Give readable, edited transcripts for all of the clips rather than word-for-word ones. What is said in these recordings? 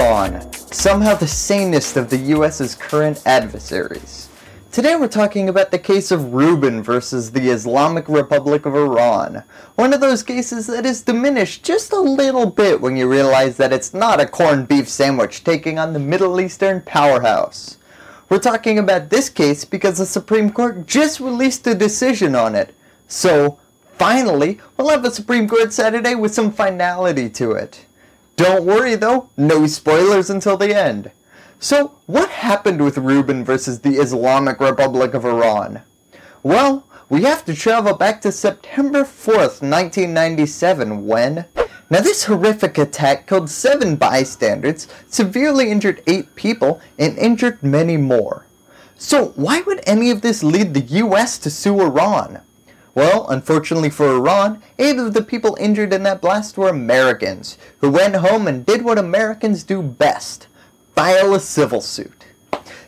Iran, somehow the sanest of the US's current adversaries. Today we're talking about the case of Rubin versus the Islamic Republic of Iran, one of those cases that is diminished just a little bit when you realize that it's not a corned beef sandwich taking on the Middle Eastern powerhouse. We're talking about this case because the Supreme Court just released a decision on it, so finally we'll have a Supreme Court Saturday with some finality to it. Don't worry though, no spoilers until the end. So, what happened with Rubin versus the Islamic Republic of Iran? Well, we have to travel back to September 4th, 1997 when... Now this horrific attack killed 7 bystanders, severely injured 8 people, and injured many more. So why would any of this lead the US to sue Iran? Well, unfortunately for Iran, 8 of the people injured in that blast were Americans, who went home and did what Americans do best. File a civil suit.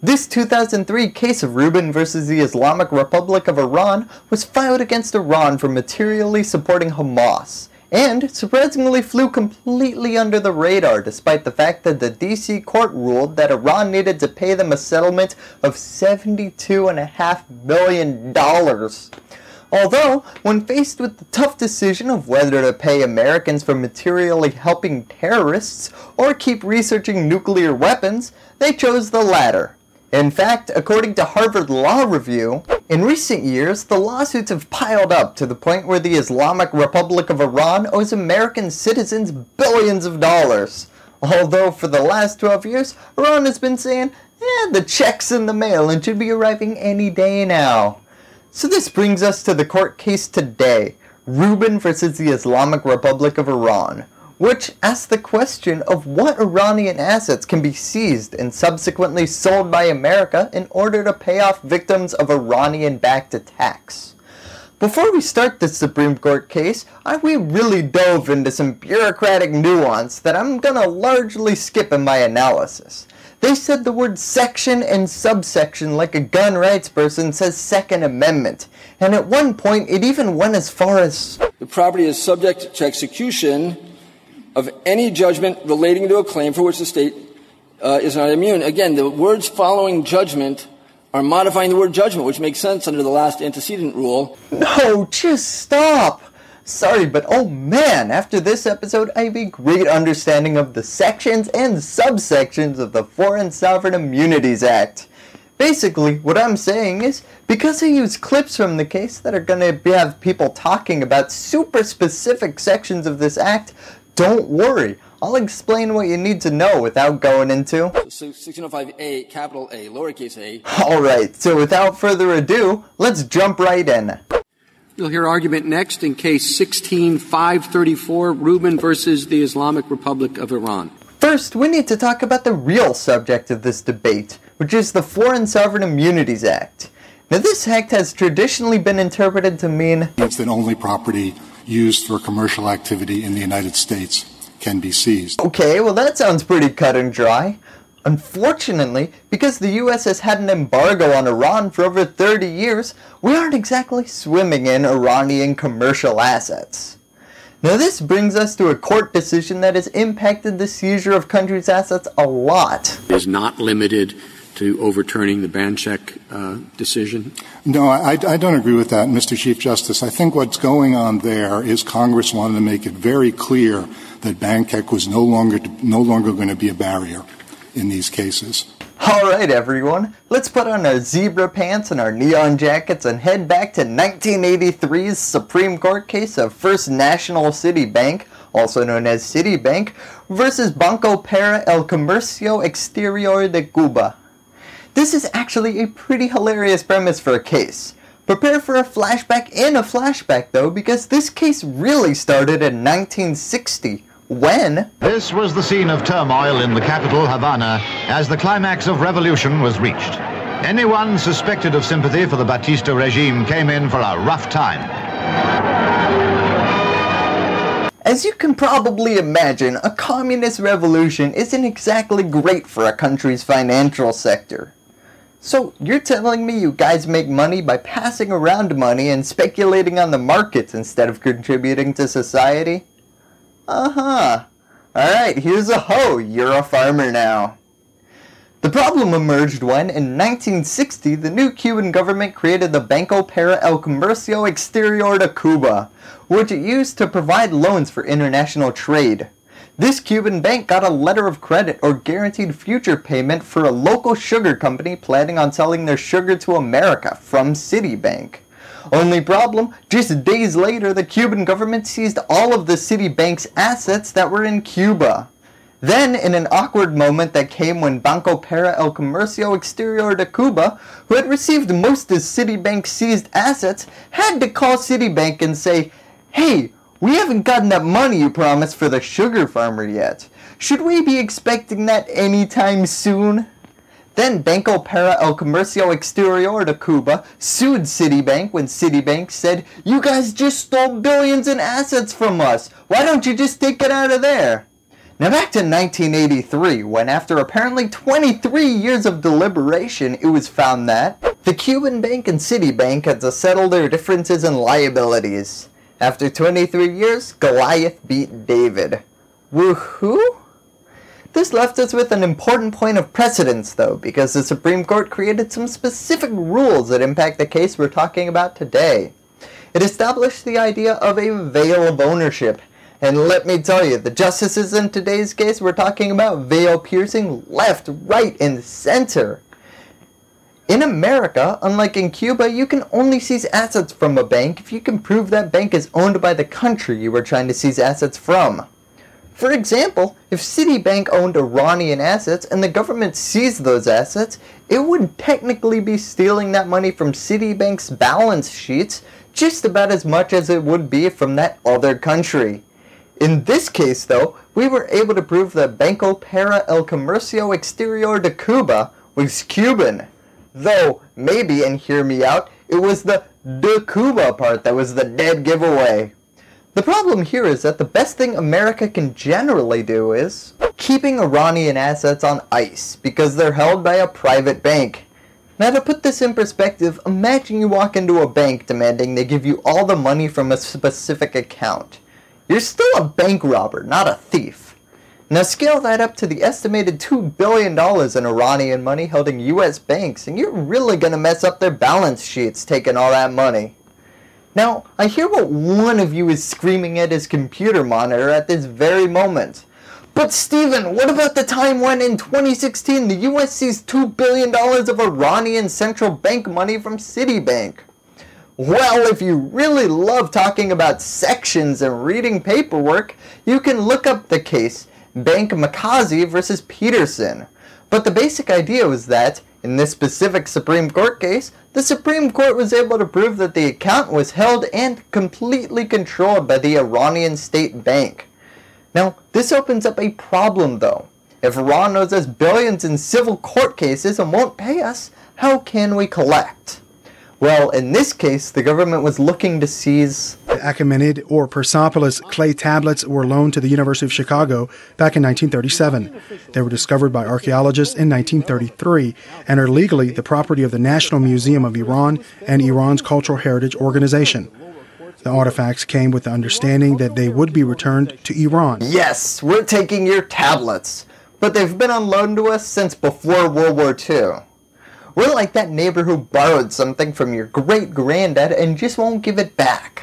This 2003 case of Rubin versus the Islamic Republic of Iran was filed against Iran for materially supporting Hamas, and surprisingly flew completely under the radar despite the fact that the DC court ruled that Iran needed to pay them a settlement of $72.5 million. Although, when faced with the tough decision of whether to pay Americans for materially helping terrorists or keep researching nuclear weapons, they chose the latter. In fact, according to Harvard Law Review, in recent years, the lawsuits have piled up to the point where the Islamic Republic of Iran owes American citizens billions of dollars. Although for the last 12 years, Iran has been saying, the check's in the mail and should be arriving any day now. So this brings us to the court case today, Rubin versus the Islamic Republic of Iran, which asks the question of what Iranian assets can be seized and subsequently sold by America in order to pay off victims of Iranian-backed attacks. Before we start this Supreme Court case, we really dove into some bureaucratic nuance that I'm gonna largely skip in my analysis. They said the word section and subsection like a gun rights person says Second Amendment, and at one point it even went as far as the property is subject to execution of any judgment relating to a claim for which the state is not immune. Again, the words following judgment are modifying the word judgment, which makes sense under the last antecedent rule. No, just stop! Sorry, but oh man, after this episode I have a great understanding of the sections and subsections of the Foreign Sovereign Immunities Act. Basically, what I'm saying is, because I use clips from the case that are going to have people talking about super specific sections of this act, don't worry, I'll explain what you need to know without going into... 1605A, capital A, lowercase a. Alright, so without further ado, let's jump right in. You'll hear argument next in Case 16-534, Rubin versus the Islamic Republic of Iran. First, we need to talk about the real subject of this debate, which is the Foreign Sovereign Immunities Act. Now, this act has traditionally been interpreted to mean... It's the only property used for commercial activity in the United States can be seized. Okay, well that sounds pretty cut and dry. Unfortunately, because the US has had an embargo on Iran for over 30 years, we aren't exactly swimming in Iranian commercial assets. Now this brings us to a court decision that has impacted the seizure of countries' assets a lot. It is not limited to overturning the Banchek decision? No, I don't agree with that, Mr. Chief Justice. I think what's going on there is Congress wanted to make it very clear that Banchek was no longer going to be a barrier in these cases. Alright everyone, let's put on our zebra pants and our neon jackets and head back to 1983's Supreme Court case of First National City Bank, also known as Citibank, versus Banco Para El Comercio Exterior de Cuba. This is actually a pretty hilarious premise for a case. Prepare for a flashback though, because this case really started in 1960. When? This was the scene of turmoil in the capital, Havana, as the climax of revolution was reached. Anyone suspected of sympathy for the Batista regime came in for a rough time. As you can probably imagine, a communist revolution isn't exactly great for a country's financial sector. So you're telling me you guys make money by passing around money and speculating on the markets instead of contributing to society? Uh-huh. Alright, here's a hoe, you're a farmer now. The problem emerged when, in 1960, the new Cuban government created the Banco Para El Comercio Exterior de Cuba, which it used to provide loans for international trade. This Cuban bank got a letter of credit or guaranteed future payment for a local sugar company planning on selling their sugar to America from Citibank. Only problem, just days later the Cuban government seized all of the Citibank's assets that were in Cuba. Then, in an awkward moment that came when Banco Para El Comercio Exterior de Cuba, who had received most of Citibank's seized assets, had to call Citibank and say, "Hey, we haven't gotten that money you promised for the sugar farmer yet. Should we be expecting that anytime soon?" Then Banco Para El Comercio Exterior de Cuba sued Citibank when Citibank said, "You guys just stole billions in assets from us. Why don't you just take it out of there?" Now back to 1983, when after apparently 23 years of deliberation, it was found that the Cuban bank and Citibank had to settle their differences in liabilities. After 23 years, Goliath beat David. Woohoo? This left us with an important point of precedence though, because the Supreme Court created some specific rules that impact the case we're talking about today. It established the idea of a veil of ownership. And let me tell you, the justices in today's case were talking about veil piercing left, right, and center. In America, unlike in Cuba, you can only seize assets from a bank if you can prove that bank is owned by the country you were trying to seize assets from. For example, if Citibank owned Iranian assets and the government seized those assets, it would technically be stealing that money from Citibank's balance sheets just about as much as it would be from that other country. In this case though, we were able to prove that Banco Para El Comercio Exterior de Cuba was Cuban. Though, maybe, and hear me out, it was the de Cuba part that was the dead giveaway. The problem here is that the best thing America can generally do is keeping Iranian assets on ice because they're held by a private bank. Now to put this in perspective, imagine you walk into a bank demanding they give you all the money from a specific account. You're still a bank robber, not a thief. Now scale that up to the estimated $2 billion in Iranian money held in US banks, and you're really going to mess up their balance sheets taking all that money. Now, I hear what one of you is screaming at his computer monitor at this very moment. But Stephen, what about the time when in 2016 the US seized $2 billion of Iranian central bank money from Citibank? Well, if you really love talking about sections and reading paperwork, you can look up the case Bank Mikazi vs. Peterson. But the basic idea was that, in this specific Supreme Court case, the Supreme Court was able to prove that the account was held and completely controlled by the Iranian State Bank. Now, this opens up a problem though. If Iran owes us billions in civil court cases and won't pay us, how can we collect? Well, in this case, the government was looking to seize the Achaemenid or Persepolis clay tablets were loaned to the University of Chicago back in 1937. They were discovered by archaeologists in 1933 and are legally the property of the National Museum of Iran and Iran's Cultural Heritage Organization. The artifacts came with the understanding that they would be returned to Iran. Yes, we're taking your tablets, but they've been on loan to us since before World War II. We're like that neighbor who borrowed something from your great-granddad and just won't give it back.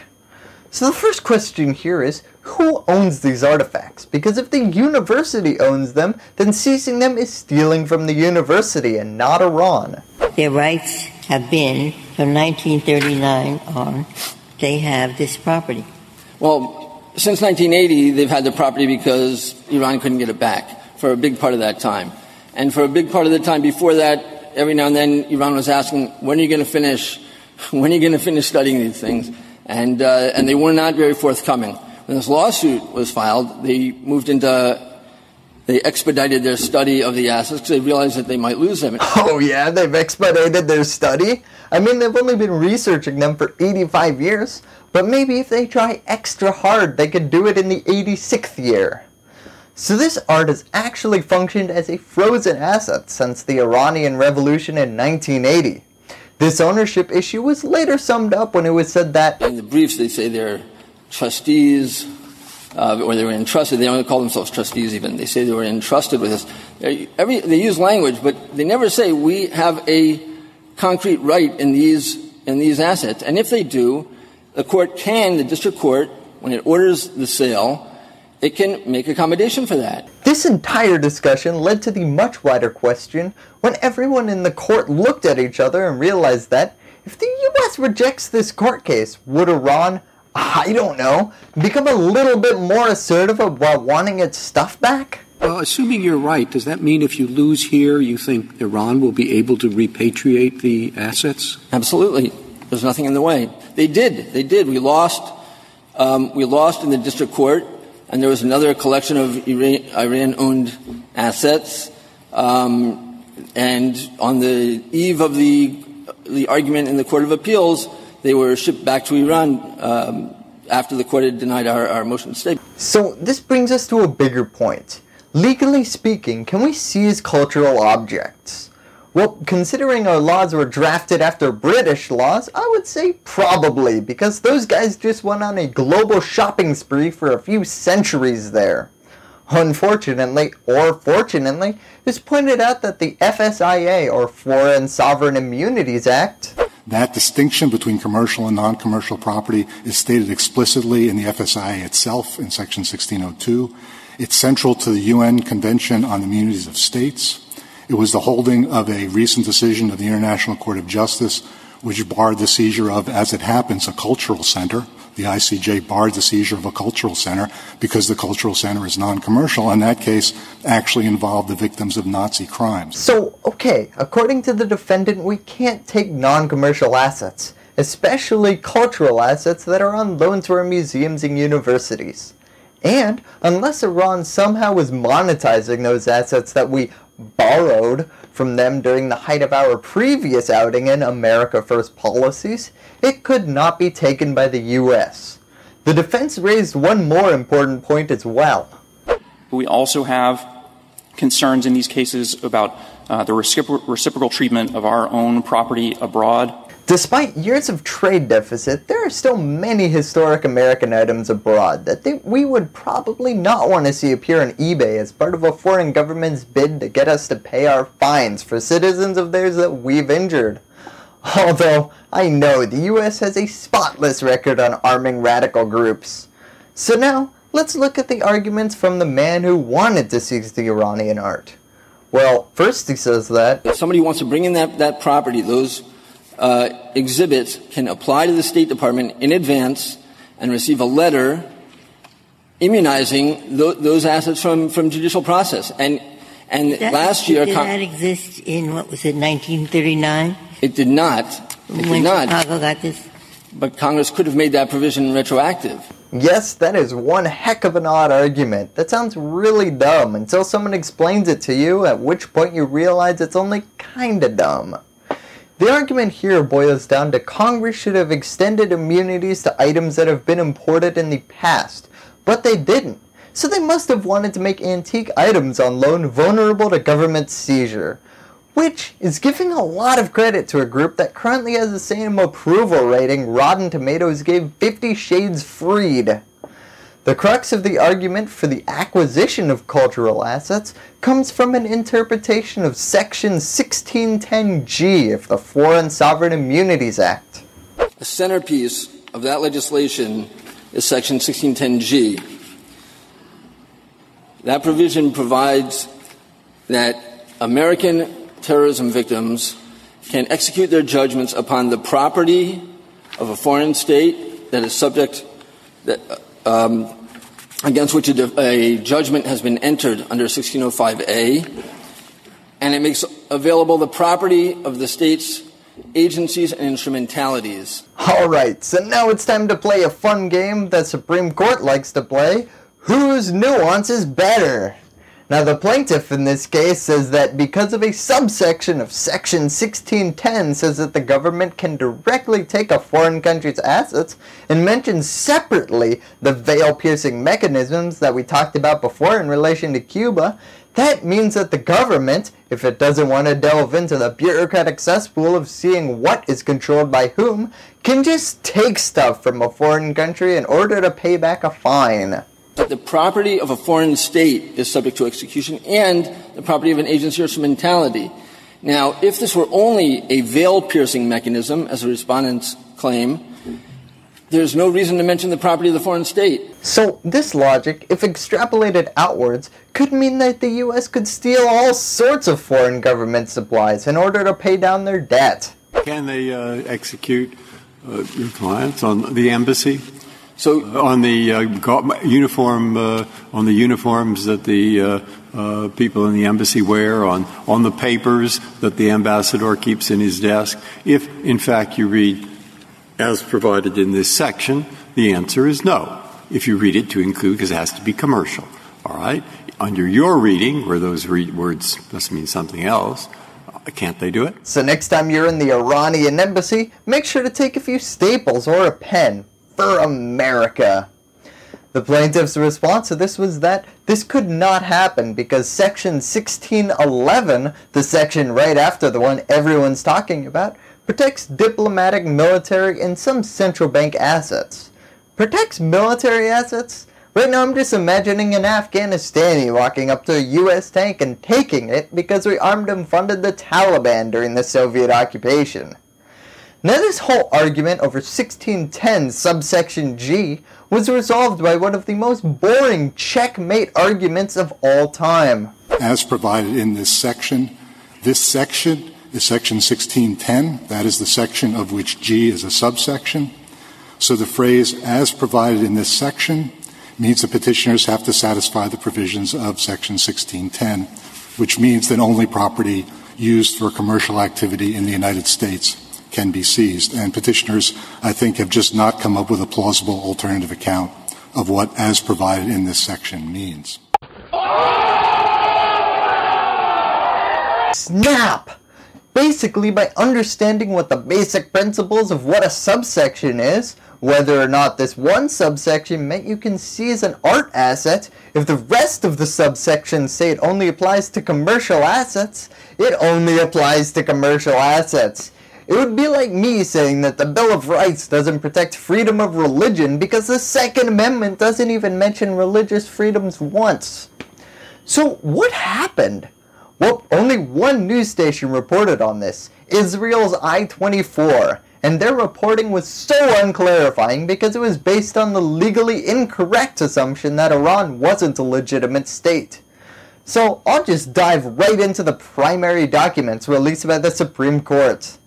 So the first question here is, who owns these artifacts? Because if the university owns them, then seizing them is stealing from the university and not Iran. Their rights have been, from 1939 on, they have this property. Well, since 1980, they've had the property because Iran couldn't get it back for a big part of that time. And for a big part of the time before that, every now and then Iran was asking, when are you going to finish? When are you going to finish studying these things? And they were not very forthcoming. When this lawsuit was filed, they expedited their study of the assets because they realized that they might lose them. Oh yeah, they've expedited their study? I mean, they've only been researching them for 85 years, but maybe if they try extra hard, they could do it in the 86th year. So this art has actually functioned as a frozen asset since the Iranian Revolution in 1980. This ownership issue was later summed up when it was said that in the briefs they say they're trustees, or they were entrusted. They don't call themselves trustees even. They say they were entrusted with this. They use language, but they never say we have a concrete right in these assets. And if they do, the district court, when it orders the sale, it can make accommodation for that. This entire discussion led to the much wider question when everyone in the court looked at each other and realized that if the U.S. rejects this court case, would Iran, I don't know, become a little bit more assertive about wanting its stuff back? Well, assuming you're right, does that mean if you lose here, you think Iran will be able to repatriate the assets? Absolutely. There's nothing in the way. They did. We lost in the district court, and there was another collection of Iran-owned assets. And on the eve of the argument in the Court of Appeals, they were shipped back to Iran after the court had denied our motion to stay. So this brings us to a bigger point. Legally speaking, can we seize cultural objects? Well, considering our laws were drafted after British laws, I would say probably, because those guys just went on a global shopping spree for a few centuries there. Unfortunately, or fortunately, it's pointed out that the FSIA, or Foreign Sovereign Immunities Act, that distinction between commercial and non-commercial property is stated explicitly in the FSIA itself in Section 1602. It's central to the UN Convention on Immunities of States. It was the holding of a recent decision of the International Court of Justice, which barred the seizure of, as it happens, a cultural center. The ICJ barred the seizure of a cultural center because the cultural center is non-commercial, and that case actually involved the victims of Nazi crimes. So, okay, according to the defendant, we can't take non-commercial assets, especially cultural assets that are on loan to our museums and universities. And unless Iran somehow was monetizing those assets that we borrowed from them during the height of our previous outing in America First policies, it could not be taken by the U.S. The defense raised one more important point as well. We also have concerns in these cases about the reciprocal treatment of our own property abroad. Despite years of trade deficit, there are still many historic American items abroad that we would probably not want to see appear on eBay as part of a foreign government's bid to get us to pay our fines for citizens of theirs that we've injured. Although, I know the U.S. has a spotless record on arming radical groups. So now, let's look at the arguments from the man who wanted to seize the Iranian art. Well, first he says that if somebody wants to bring in that property, those exhibits can apply to the State Department in advance and receive a letter immunizing those assets from judicial process. Did that exist in, 1939? It did not. Chicago got this. But Congress could have made that provision retroactive. Yes, that is one heck of an odd argument. That sounds really dumb until someone explains it to you, at which point you realize it's only kinda dumb. The argument here boils down to Congress should have extended immunities to items that have been imported in the past, but they didn't, so they must have wanted to make antique items on loan vulnerable to government seizure, which is giving a lot of credit to a group that currently has the same approval rating Rotten Tomatoes gave 50 Shades Freed. The crux of the argument for the acquisition of cultural assets comes from an interpretation of Section 1610G of the Foreign Sovereign Immunities Act. The centerpiece of that legislation is Section 1610G. That provision provides that American terrorism victims can execute their judgments upon the property of a foreign state that is subject against which a judgment has been entered under 1605A, and it makes available the property of the state's agencies and instrumentalities. All right, so now it's time to play a fun game that Supreme Court likes to play, whose nuance is better? Now the plaintiff in this case says that because of a subsection of Section 1610 says that the government can directly take a foreign country's assets and mentions separately the veil-piercing mechanisms that we talked about before in relation to Cuba, that means that the government, if it doesn't want to delve into the bureaucratic cesspool of seeing what is controlled by whom, can just take stuff from a foreign country in order to pay back a fine. that the property of a foreign state is subject to execution and the property of an agency or instrumentality. Now, if this were only a veil-piercing mechanism, as the respondents claim, there's no reason to mention the property of the foreign state. So this logic, if extrapolated outwards, could mean that the U.S. could steal all sorts of foreign government supplies in order to pay down their debt. Can they execute your clients on the embassy? So on the uniform, on the uniforms that the people in the embassy wear, on the papers that the ambassador keeps in his desk. If, in fact, you read, as provided in this section, the answer is no. If you read it to include, because it has to be commercial. All right? Under your reading, where those words must mean something else, can't they do it? So next time you're in the Iranian embassy, make sure to take a few staples or a pen. For America. The plaintiff's response to this was that this could not happen because Section 1611, the section right after the one everyone's talking about, protects diplomatic, military, and some central bank assets. Protects military assets? Right now I'm just imagining an Afghanistani walking up to a US tank and taking it because we armed and funded the Taliban during the Soviet occupation. Now this whole argument over 1610 subsection G was resolved by one of the most boring checkmate arguments of all time. As provided in this section is section 1610. That is the section of which G is a subsection. So the phrase as provided in this section means the petitioners have to satisfy the provisions of section 1610, which means that only property used for commercial activity in the United States can be seized. And petitioners, I think, have just not come up with a plausible alternative account of what as provided in this section means. Snap! Basically, by understanding what the basic principles of what a subsection is, whether or not this one subsection meant you can seize an art asset, if the rest of the subsections say it only applies to commercial assets, it only applies to commercial assets. It would be like me saying that the Bill of Rights doesn't protect freedom of religion because the Second Amendment doesn't even mention religious freedoms once. So what happened? Well, only one news station reported on this, Israel's I-24, and their reporting was so unclarifying because it was based on the legally incorrect assumption that Iran wasn't a legitimate state. So I'll just dive right into the primary documents released by the Supreme Court.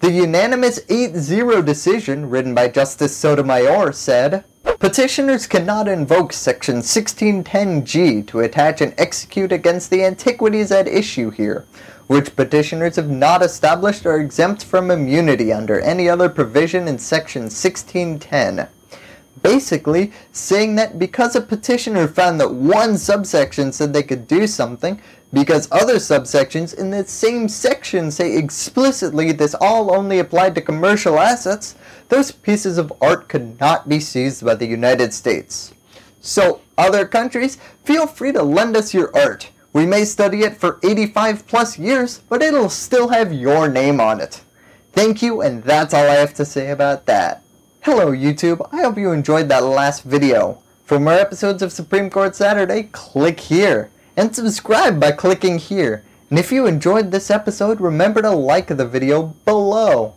The unanimous 8-0 decision, written by Justice Sotomayor, said, "Petitioners cannot invoke Section 1610G to attach and execute against the antiquities at issue here, which petitioners have not established are exempt from immunity under any other provision in Section 1610. Basically, saying that because a petitioner found that one subsection said they could do something, because other subsections in the same section say explicitly this all only applied to commercial assets, those pieces of art could not be seized by the United States. So other countries, feel free to lend us your art. We may study it for 85 plus years, but it'll still have your name on it. Thank you, and that's all I have to say about that." Hello YouTube, I hope you enjoyed that last video. For more episodes of Supreme Court Saturday, click here. And subscribe by clicking here. And if you enjoyed this episode, remember to like the video below.